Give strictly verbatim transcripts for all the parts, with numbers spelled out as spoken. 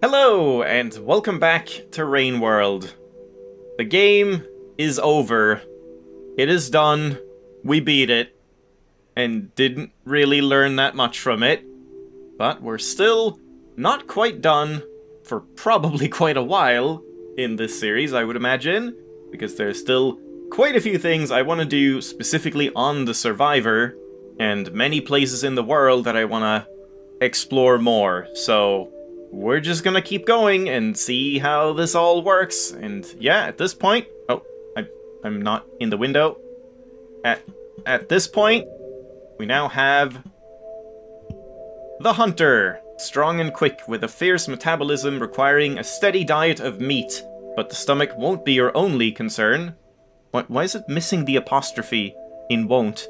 Hello, and welcome back to Rain World. The game is over. It is done. We beat it. And didn't really learn that much from it. But we're still not quite done for probably quite a while in this series, I would imagine. Because there's still quite a few things I want to do specifically on the Survivor. And many places in the world that I want to explore more. So we're just gonna keep going and see how this all works, and yeah, at this point... Oh, I'm, I'm not in the window. At, at this point, we now have... The Hunter! Strong and quick, with a fierce metabolism requiring a steady diet of meat. But the stomach won't be your only concern. What, why is it missing the apostrophe in won't?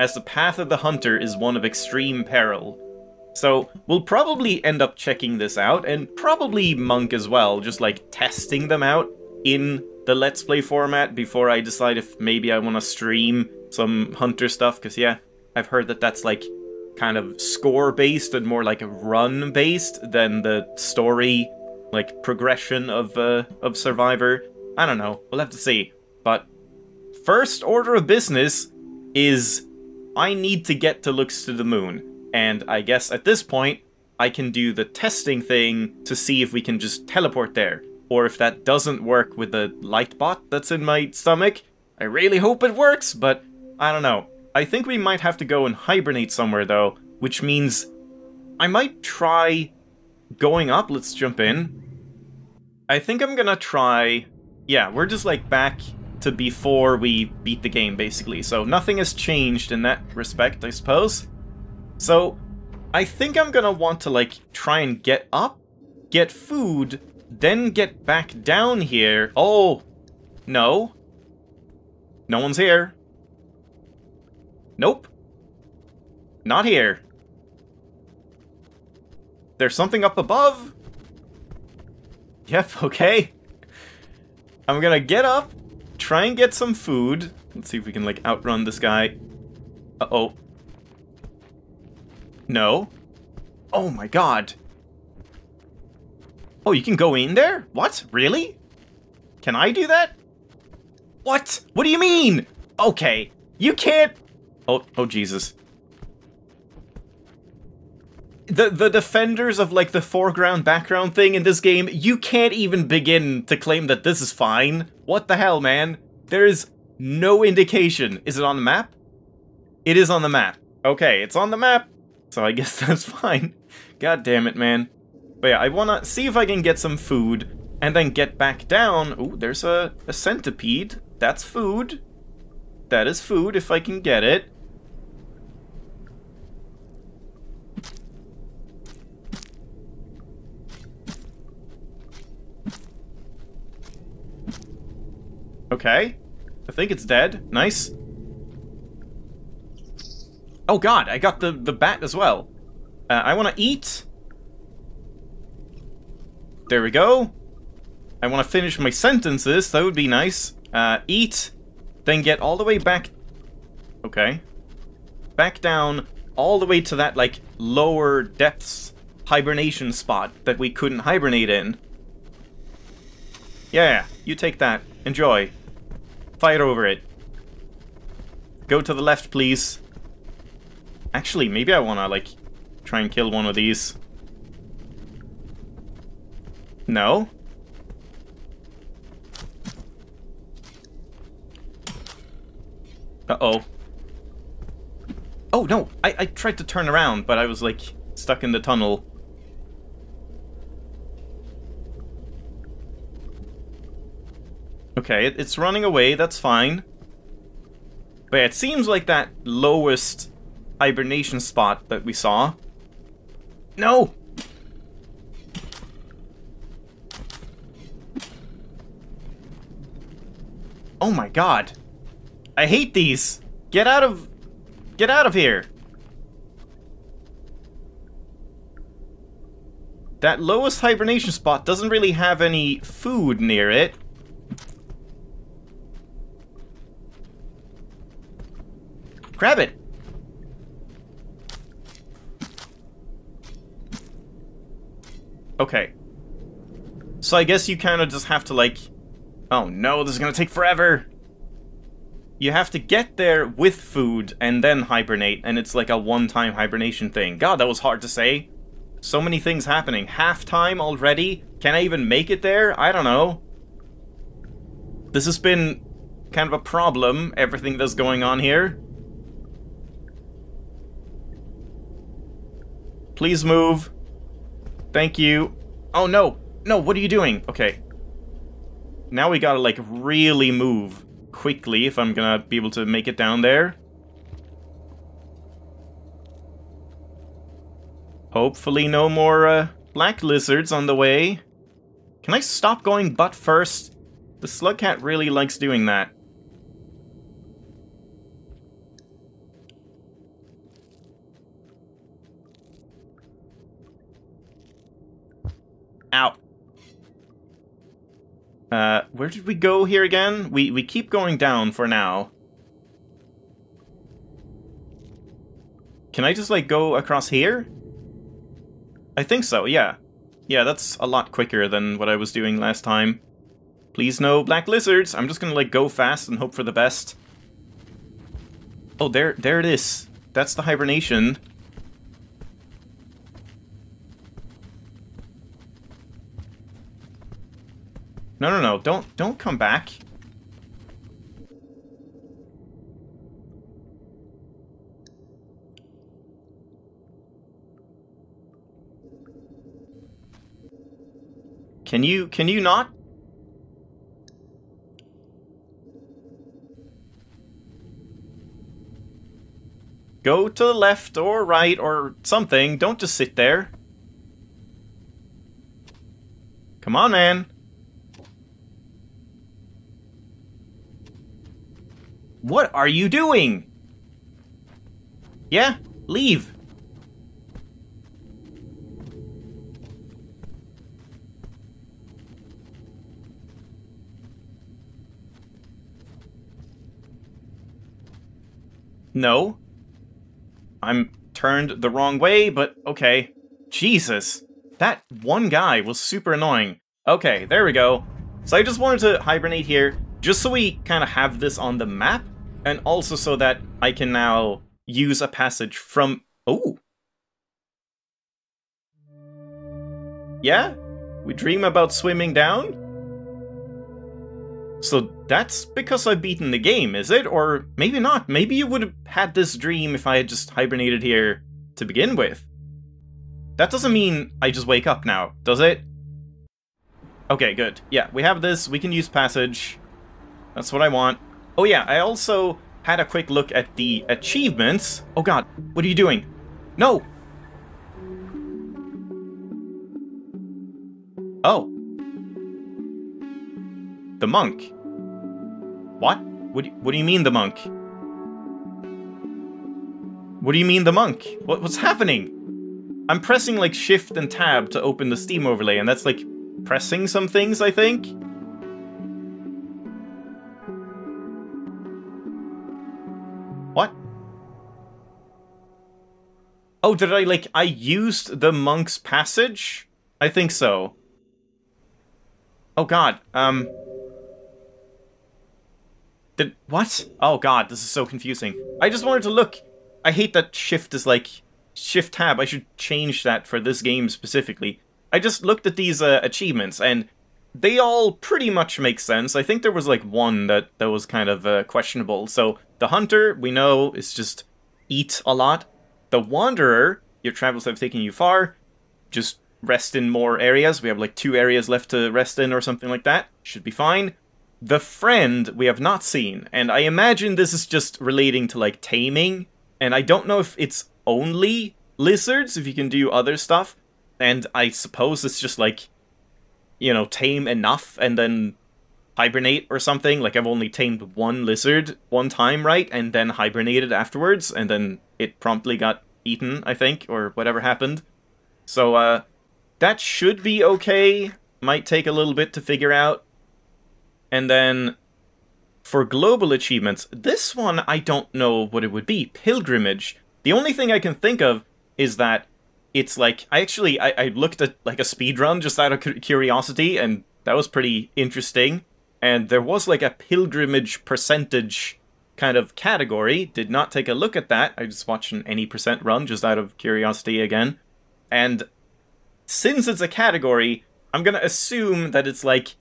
As the path of the Hunter is one of extreme peril. So, we'll probably end up checking this out, and probably Monk as well, just like testing them out in the Let's Play format before I decide if maybe I want to stream some Hunter stuff, because yeah, I've heard that that's like kind of score-based and more like a run-based than the story, like, progression of, uh, of Survivor. I don't know, we'll have to see. But first order of business is I need to get to Looks to the Moon. And I guess at this point, I can do the testing thing to see if we can just teleport there. Or if that doesn't work with the light bot that's in my stomach. I really hope it works, but I don't know. I think we might have to go and hibernate somewhere though, which means I might try going up. Let's jump in. I think I'm gonna try... Yeah, we're just like back to before we beat the game basically. So nothing has changed in that respect, I suppose. So, I think I'm gonna want to, like, try and get up, get food, then get back down here. Oh, no. No one's here. Nope. Not here. There's something up above. Yep, okay. I'm gonna get up, try and get some food. Let's see if we can, like, outrun this guy. Uh-oh. No. Oh my god. Oh, you can go in there? What? Really? Can I do that? What? What do you mean? Okay. You can't... Oh, oh Jesus. The, the defenders of, like, the foreground background thing in this game, you can't even begin to claim that this is fine. What the hell, man? There is no indication. Is it on the map? It is on the map. Okay, it's on the map. So I guess that's fine. God damn it, man. But yeah, I wanna see if I can get some food and then get back down. Ooh, there's a, a centipede. That's food. That is food if I can get it. Okay. I think it's dead. Nice. Oh god, I got the, the bat as well. Uh, I want to eat. There we go. I want to finish my sentences, that would be nice. Uh, eat, then get all the way back... Okay. Back down, all the way to that, like, lower depths hibernation spot that we couldn't hibernate in. Yeah, you take that. Enjoy. Fight over it. Go to the left, please. Actually, maybe I want to, like, try and kill one of these. No? Uh-oh. Oh, no! I, I tried to turn around, but I was, like, stuck in the tunnel. Okay, it, it's running away, that's fine. But yeah, it seems like that lowest... hibernation spot that we saw. No! Oh my god. I hate these. Get out of... Get out of here. That lowest hibernation spot doesn't really have any food near it. Grab it. Okay, So I guess you kind of just have to, like... Oh no, this is gonna take forever! You have to get there with food and then hibernate, and it's like a one-time hibernation thing. God, that was hard to say. So many things happening. Half-time already? Can I even make it there? I don't know. This has been kind of a problem, everything that's going on here. Please move. Thank you. Oh no! No, what are you doing? Okay. Now we gotta, like, really move quickly if I'm gonna be able to make it down there. Hopefully no more uh, black lizards on the way. Can I stop going butt first? The Slugcat really likes doing that. Ow. Uh, where did we go here again? We, we keep going down for now. Can I just, like, go across here? I think so, yeah. Yeah, that's a lot quicker than what I was doing last time. Please no black lizards! I'm just gonna, like, go fast and hope for the best. Oh, there, there it is. That's the hibernation. No, no, no, don't, don't come back. Can you, can you not? Go to the left or right or something, don't just sit there. Come on, man. What are you doing? Yeah, leave. No. I'm turned the wrong way, but okay. Jesus. That one guy was super annoying. Okay, there we go. So I just wanted to hibernate here, just so we kind of have this on the map. And also so that I can now use a passage from... Oh! Yeah? We dream about swimming down? So that's because I've beaten the game, is it? Or maybe not. Maybe you would have had this dream if I had just hibernated here to begin with. That doesn't mean I just wake up now, does it? Okay, good. Yeah, we have this. We can use passage. That's what I want. Oh yeah, I also had a quick look at the achievements. Oh god, what are you doing? No! Oh. The monk. What? What do you, what do you mean the monk? What do you mean the monk? What, what's happening? I'm pressing like shift and tab to open the Steam overlay, and that's like pressing some things, I think? Oh, did I, like, I used the monk's passage? I think so. Oh god, um... Did... What? Oh god, this is so confusing. I just wanted to look. I hate that shift is, like, shift-tab. I should change that for this game specifically. I just looked at these uh, achievements, and they all pretty much make sense. I think there was, like, one that, that was kind of uh, questionable. So, the hunter, we know, is just eat a lot. The Wanderer, your travels have taken you far, just rest in more areas. We have like two areas left to rest in or something like that. Should be fine. The Friend we have not seen, and I imagine this is just relating to like taming, and I don't know if it's only lizards, if you can do other stuff, and I suppose it's just like, you know, tame enough and then hibernate or something. Like, I've only tamed one lizard one time, right? And then hibernated afterwards, and then it promptly got eaten, I think, or whatever happened. So, uh, that should be okay. Might take a little bit to figure out. And then, for global achievements, this one, I don't know what it would be. Pilgrimage. The only thing I can think of is that it's like, I actually, I, I looked at like a speed run just out of curiosity, and that was pretty interesting. And there was like a pilgrimage percentage kind of category. Did not take a look at that. I just watched an any percent run just out of curiosity again. And since it's a category, I'm going to assume that it's like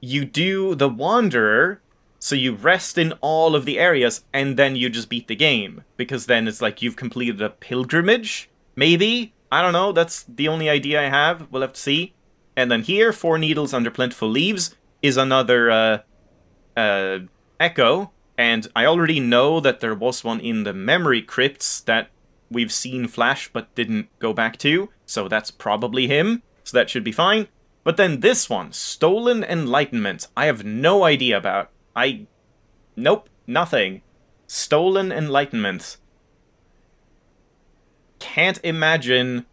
you do the Wanderer, so you rest in all of the areas, and then you just beat the game. Because then it's like you've completed a pilgrimage, maybe? I don't know, that's the only idea I have. We'll have to see. And then here, Four Needles Under Plentiful Leaves is another uh, uh, echo. And I already know that there was one in the memory crypts that we've seen flash but didn't go back to, so that's probably him, so that should be fine. But then this one, Stolen Enlightenment, I have no idea about. I... nope, nothing. Stolen Enlightenment. Can't imagine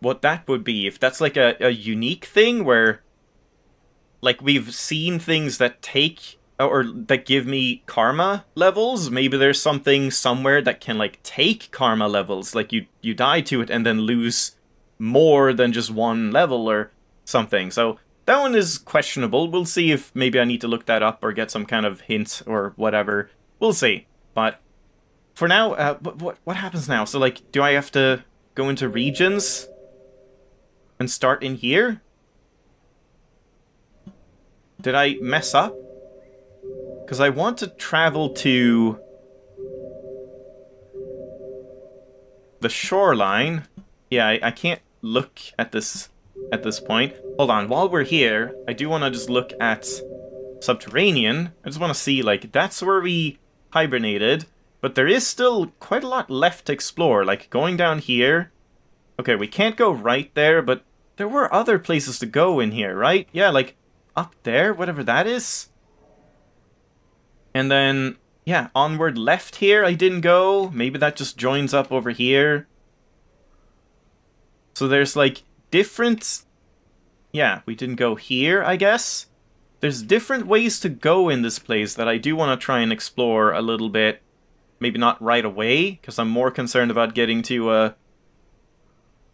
what that would be, if that's like a, a unique thing where, like, we've seen things that take... or that give me karma levels. Maybe there's something somewhere that can, like, take karma levels. Like, you, you die to it and then lose more than just one level or something. So that one is questionable. We'll see if maybe I need to look that up or get some kind of hint or whatever. We'll see. But for now, uh, what, what, what happens now? So, like, do I have to go into regions and start in here? Did I mess up? Because I want to travel to the shoreline. Yeah, I, I can't look at this at this point. Hold on, while we're here, I do want to just look at Subterranean. I just want to see, like, that's where we hibernated. But there is still quite a lot left to explore, like going down here. Okay, we can't go right there, but there were other places to go in here, right? Yeah, like up there, whatever that is. And then, yeah, onward left here I didn't go. Maybe that just joins up over here. So there's, like, different... yeah, we didn't go here, I guess. There's different ways to go in this place that I do want to try and explore a little bit. Maybe not right away, because I'm more concerned about getting to, uh,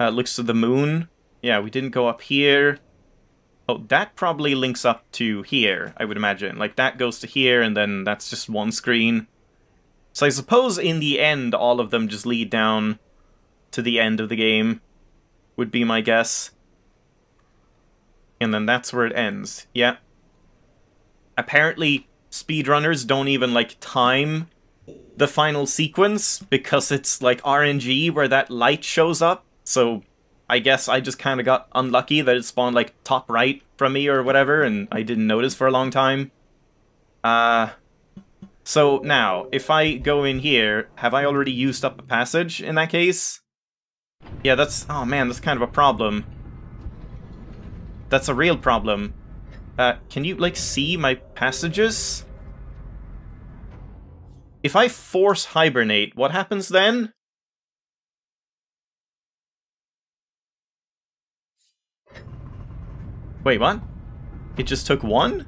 uh... Looks to the Moon. Yeah, we didn't go up here. Oh, that probably links up to here, I would imagine. Like, that goes to here, and then that's just one screen. So I suppose in the end, all of them just lead down to the end of the game, would be my guess. And then that's where it ends. Yeah. Apparently, speedrunners don't even, like, time the final sequence, because it's, like, R N G where that light shows up, so... I guess I just kind of got unlucky that it spawned, like, top right from me or whatever, and I didn't notice for a long time. Uh, so now, if I go in here, have I already used up a passage in that case? Yeah, that's... oh man, that's kind of a problem. That's a real problem. Uh, can you, like, see my passages? If I force hibernate, what happens then? Wait, what? It just took one?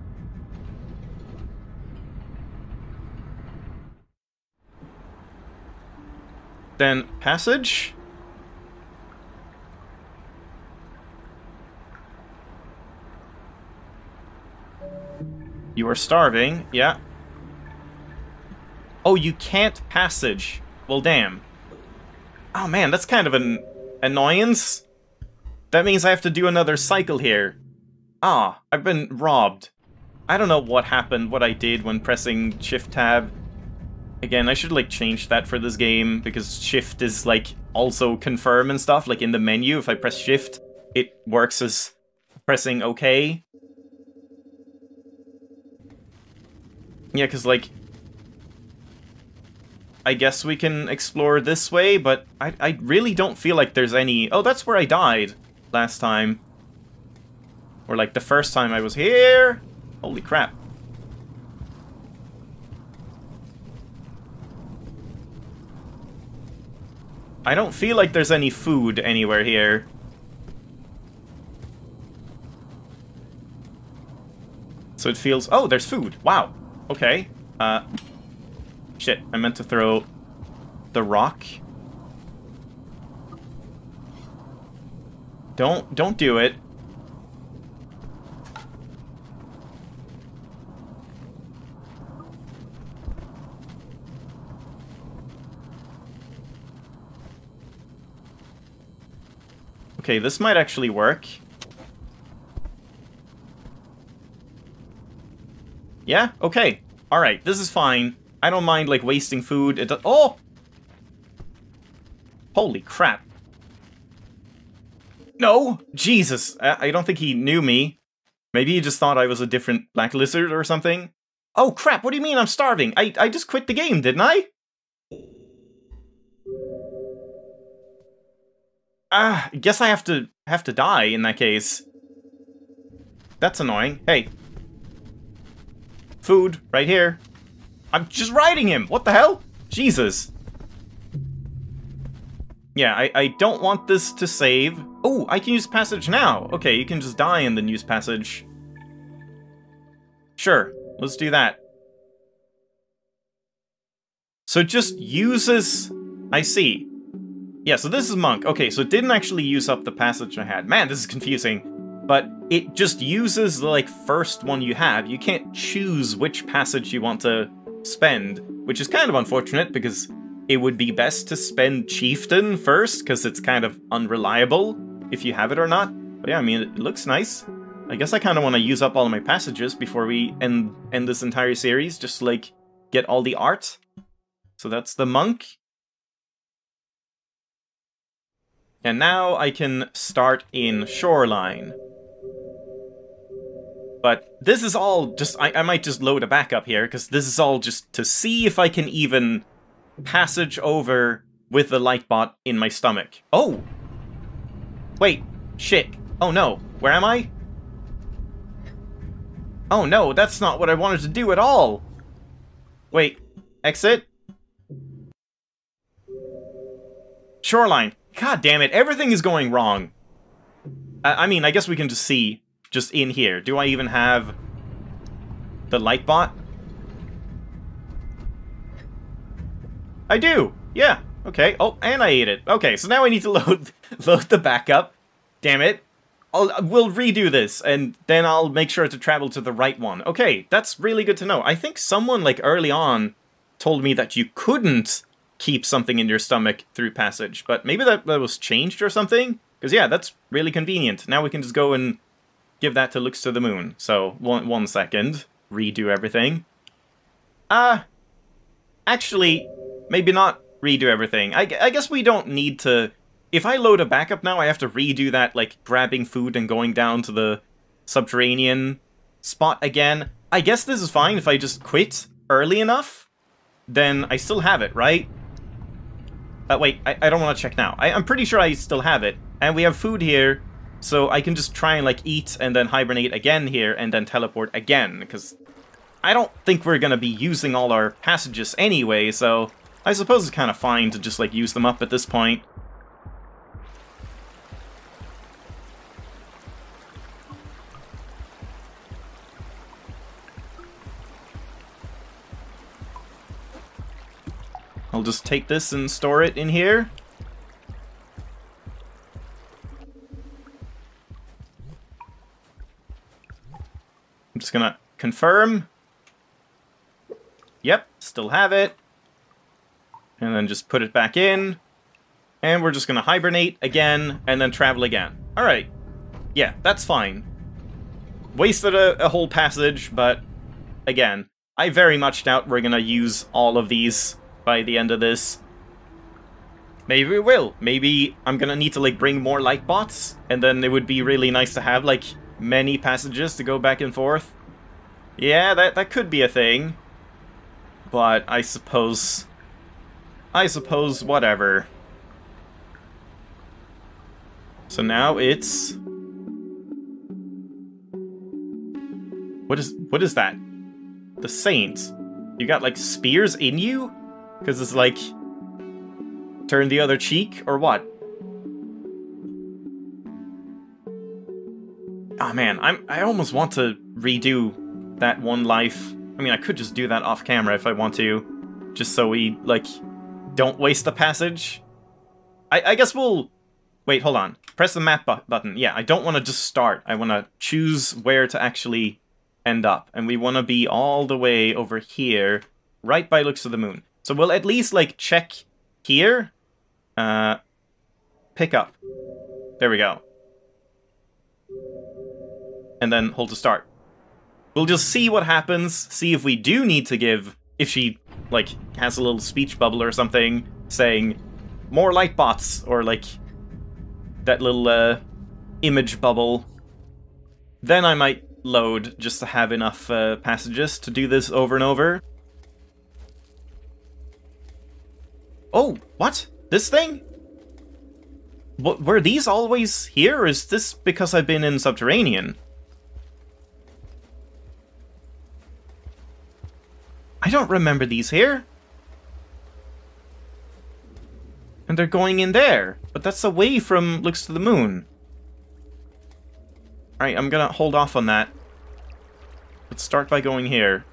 Then passage? You are starving, yeah. Oh, you can't passage. Well, damn. Oh man, that's kind of an annoyance. That means I have to do another cycle here. Ah, I've been robbed. I don't know what happened, what I did when pressing Shift-Tab. Again, I should, like, change that for this game, because Shift is, like, also confirm and stuff. Like, in the menu, if I press Shift, it works as pressing OK. Yeah, because, like... I guess we can explore this way, but I, I really don't feel like there's any... oh, that's where I died last time. Or, like, the first time I was here! Holy crap. I don't feel like there's any food anywhere here. So it feels... oh, there's food! Wow! Okay. Uh... Shit, I meant to throw... the rock. Don't, don't do it. Okay, this might actually work. Yeah? Okay. Alright, this is fine. I don't mind, like, wasting food. It does- Oh! Holy crap. No! Jesus! I, I don't think he knew me. Maybe he just thought I was a different black lizard or something. Oh crap, what do you mean I'm starving? I, I just quit the game, didn't I? Ah, I guess I have to have to die in that case. That's annoying. Hey. Food, right here. I'm just riding him! What the hell? Jesus. Yeah, I, I don't want this to save. Oh, I can use passage now! Okay, you can just die and then use passage. Sure, let's do that. So it just uses... I see. Yeah, so this is Monk. Okay, so it didn't actually use up the passage I had. Man, this is confusing. But it just uses the, like, first one you have. You can't choose which passage you want to spend, which is kind of unfortunate because it would be best to spend Chieftain first because it's kind of unreliable if you have it or not. But yeah, I mean, it looks nice. I guess I kind of want to use up all of my passages before we end, end this entire series, just to, like, get all the art. So that's the Monk. And now I can start in Shoreline. But this is all just... I, I might just load a backup here, because this is all just to see if I can even passage over with the light bot in my stomach. Oh! Wait. Shit. Oh no. Where am I? Oh no, that's not what I wanted to do at all! Wait. Exit? Shoreline. God damn it, everything is going wrong. I, I mean, I guess we can just see, just in here. Do I even have the light bot? I do! Yeah, okay. Oh, and I ate it. Okay, so now I need to load, load the backup. Damn it. I'll, we'll redo this, and then I'll make sure to travel to the right one. Okay, that's really good to know. I think someone, like, early on told me that you couldn't keep something in your stomach through passage, but maybe that, that was changed or something? Because yeah, that's really convenient. Now we can just go and give that to Looks to the Moon. So, one, one second. Redo everything. Uh, actually, maybe not redo everything. I, I guess we don't need to... If I load a backup now, I have to redo that, like, grabbing food and going down to the subterranean spot again. I guess this is fine if I just quit early enough. Then I still have it, right? Uh, wait, I, I don't want to check now. I, I'm pretty sure I still have it. And we have food here, so I can just try and, like, eat and then hibernate again here and then teleport again, because I don't think we're going to be using all our passages anyway, so I suppose it's kind of fine to just, like, use them up at this point. I'll just take this and store it in here. I'm just gonna confirm. Yep, still have it. And then just put it back in. And we're just gonna hibernate again, and then travel again. Alright. Yeah, that's fine. Wasted a, a whole passage, but again, I very much doubt we're gonna use all of these by the end of this. Maybe we will. Maybe I'm gonna need to, like, bring more light bots, and then it would be really nice to have, like, many passages to go back and forth. Yeah, that, that could be a thing. But I suppose... I suppose whatever. So now it's... What is, what is that? The Saint. You got, like, spears in you? Because it's like, turn the other cheek, or what? Oh man, I'm, I almost want to redo that one life. I mean, I could just do that off camera if I want to. Just so we, like, don't waste the passage. I, I guess we'll... Wait, hold on. Press the map bu- button. Yeah, I don't want to just start. I want to choose where to actually end up. And we want to be all the way over here, right by Looks to the Moon. So we'll at least, like, check here. Uh, pick up. There we go. And then hold to start. We'll just see what happens, see if we do need to give... If she, like, has a little speech bubble or something, saying, more light bots, or, like, that little, uh, image bubble. Then I might load just to have enough uh, passages to do this over and over. Oh, what? This thing? W- were these always here, or is this because I've been in Subterranean? I don't remember these here. And they're going in there. But that's away from Looks to the Moon. Alright, I'm gonna hold off on that. Let's start by going here.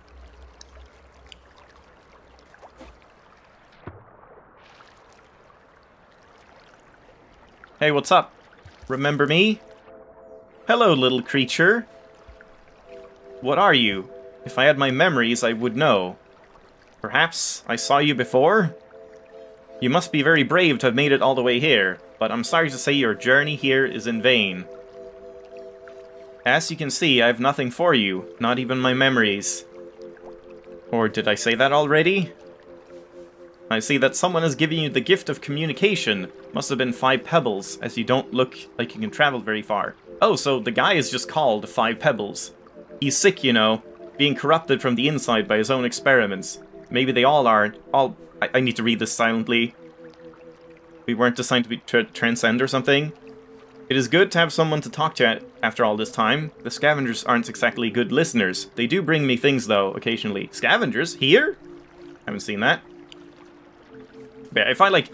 Hey, what's up? Remember me? Hello, little creature. What are you? If I had my memories, I would know. Perhaps I saw you before? You must be very brave to have made it all the way here, but I'm sorry to say your journey here is in vain. As you can see, I have nothing for you, not even my memories. Or did I say that already? I see that someone has given you the gift of communication. Must have been Five Pebbles, as you don't look like you can travel very far. Oh, so the guy is just called Five Pebbles. He's sick, you know. Being corrupted from the inside by his own experiments. Maybe they all are. All I, I need to read this silently. We weren't designed to be tra transcend or something. It is good to have someone to talk to after all this time. The scavengers aren't exactly good listeners. They do bring me things, though, occasionally. Scavengers? Here? Haven't seen that. Yeah, if I, like,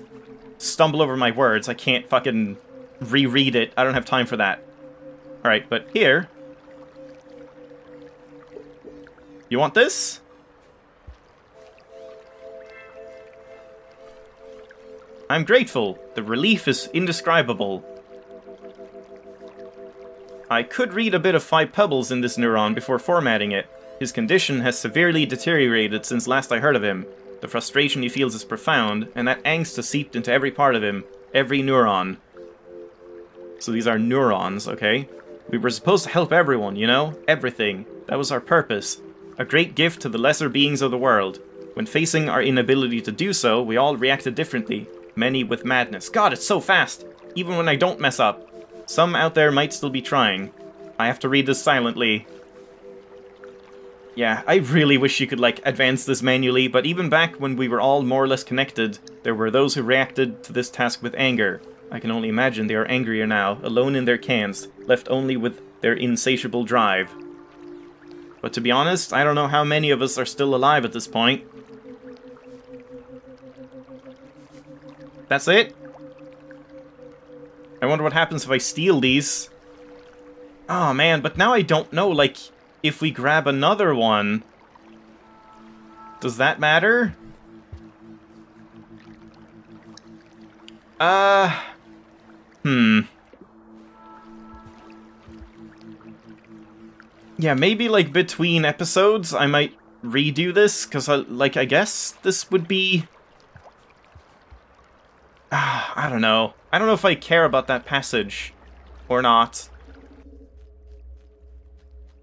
stumble over my words, I can't fucking reread it. I don't have time for that. Alright, but here... You want this? I'm grateful. The relief is indescribable. I could read a bit of Five Pebbles in this neuron before formatting it. His condition has severely deteriorated since last I heard of him. The frustration he feels is profound, and that angst has seeped into every part of him, every neuron. So these are neurons, okay? We were supposed to help everyone, you know? Everything. That was our purpose. A great gift to the lesser beings of the world. When facing our inability to do so, we all reacted differently, many with madness. God, it's so fast! Even when I don't mess up. Some out there might still be trying. I have to read this silently. Yeah, I really wish you could, like, advance this manually, but even back when we were all more or less connected, there were those who reacted to this task with anger. I can only imagine they are angrier now, alone in their cans, left only with their insatiable drive. But to be honest, I don't know how many of us are still alive at this point. That's it? I wonder what happens if I steal these. Oh man, but now I don't know, like, if we grab another one... Does that matter? Uh... Hmm... Yeah, maybe, like, between episodes I might redo this, because, I, like, I guess this would be... Uh, I don't know. I don't know if I care about that passage or not.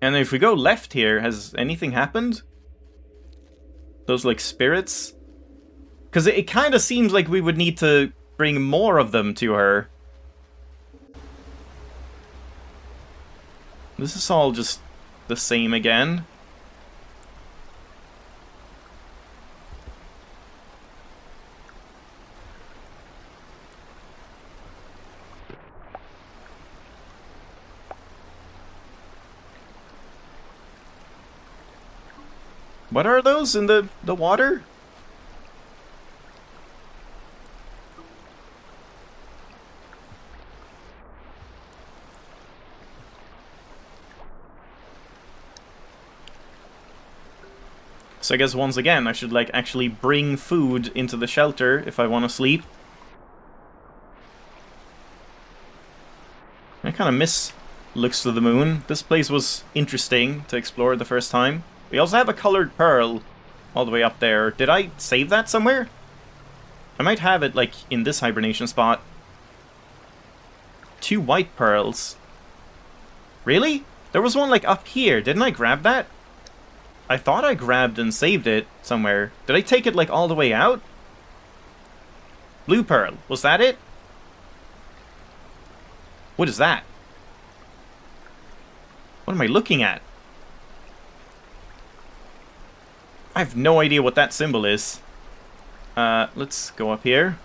And if we go left here, has anything happened? Those, like, spirits? Because it, it kind of seems like we would need to bring more of them to her. This is all just... the same again. What are those in the, the water? So I guess once again, I should, like, actually bring food into the shelter if I want to sleep. kind of miss Looks to the Moon. This place was interesting to explore the first time. We also have a colored pearl all the way up there. Did I save that somewhere? I might have it, like, in this hibernation spot. Two white pearls. Really? There was one, like, up here. Didn't I grab that? I thought I grabbed and saved it somewhere. Did I take it, like, all the way out? Blue pearl. Was that it? What is that? What am I looking at? I have no idea what that symbol is. Uh, let's go up here.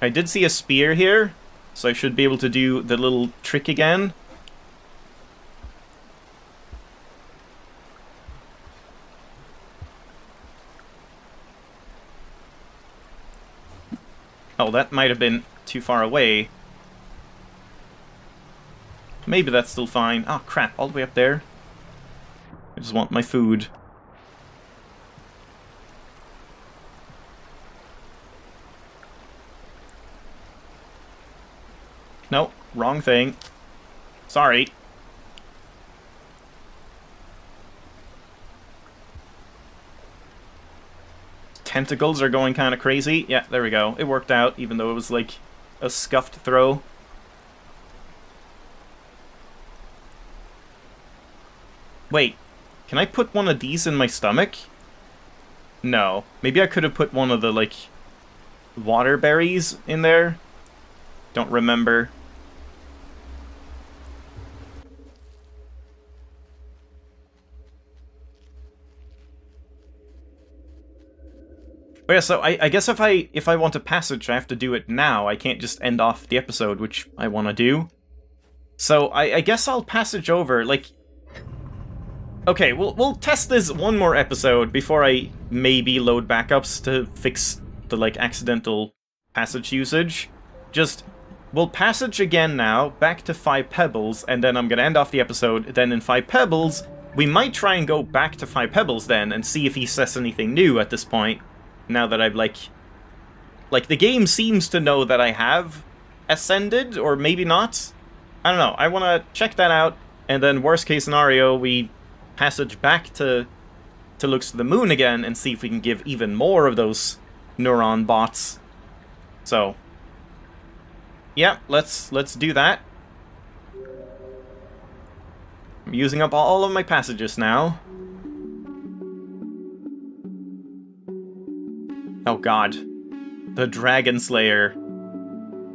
I did see a spear here, so I should be able to do the little trick again. Oh, that might have been too far away. Maybe that's still fine. Oh, crap, all the way up there. I just want my food. No, wrong thing. Sorry. Tentacles are going kind of crazy. Yeah, there we go. It worked out, even though it was like a scuffed throw. Wait, can I put one of these in my stomach? No. Maybe I could have put one of the, like, water berries in there? Don't remember. Oh yeah, so I, I guess if I if I want a passage, I have to do it now. I can't just end off the episode, which I want to do. So I, I guess I'll passage over, like... Okay, we'll, we'll test this one more episode before I maybe load backups to fix the, like, accidental passage usage. Just, we'll passage again now, back to Five Pebbles, and then I'm gonna end off the episode. Then in Five Pebbles, we might try and go back to Five Pebbles then and see if he says anything new at this point. Now that I've, like... Like, the game seems to know that I have ascended, or maybe not. I don't know, I wanna check that out, and then worst case scenario, we... passage back to to Looks to the Moon again and see if we can give even more of those neuron bots. So yeah, let's let's do that. I'm using up all of my passages now. Oh god. The Dragon Slayer.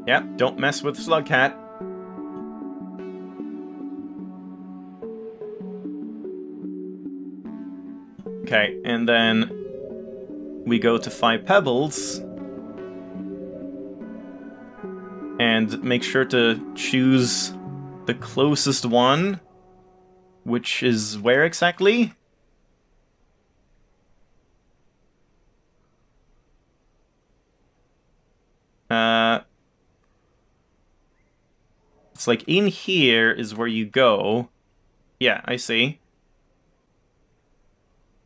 Yep, don't mess with Slugcat. Okay, and then we go to Five Pebbles and make sure to choose the closest one, which is where exactly? Uh, it's like in here is where you go. Yeah, I see.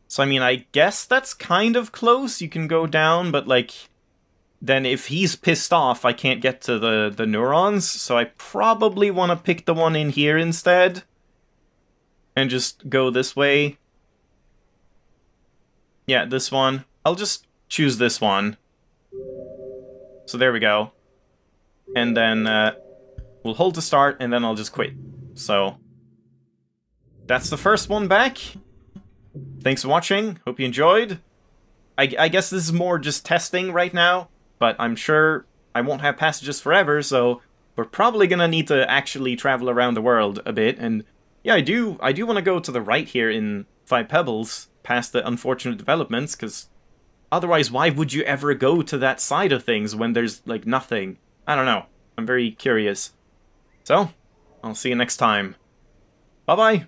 So, I mean, I guess that's kind of close. You can go down, but, like, then if he's pissed off, I can't get to the, the neurons. So I probably want to pick the one in here instead. And just go this way. Yeah, this one. I'll just choose this one. So there we go. And then uh, we'll hold to start, and then I'll just quit. So that's the first one back. Thanks for watching, hope you enjoyed. I, I guess this is more just testing right now, but I'm sure I won't have passages forever, so we're probably gonna need to actually travel around the world a bit, and yeah, I do I do want to go to the right here in Five Pebbles, past the unfortunate developments, because otherwise why would you ever go to that side of things when there's, like, nothing? I don't know, I'm very curious. So, I'll see you next time. Bye-bye!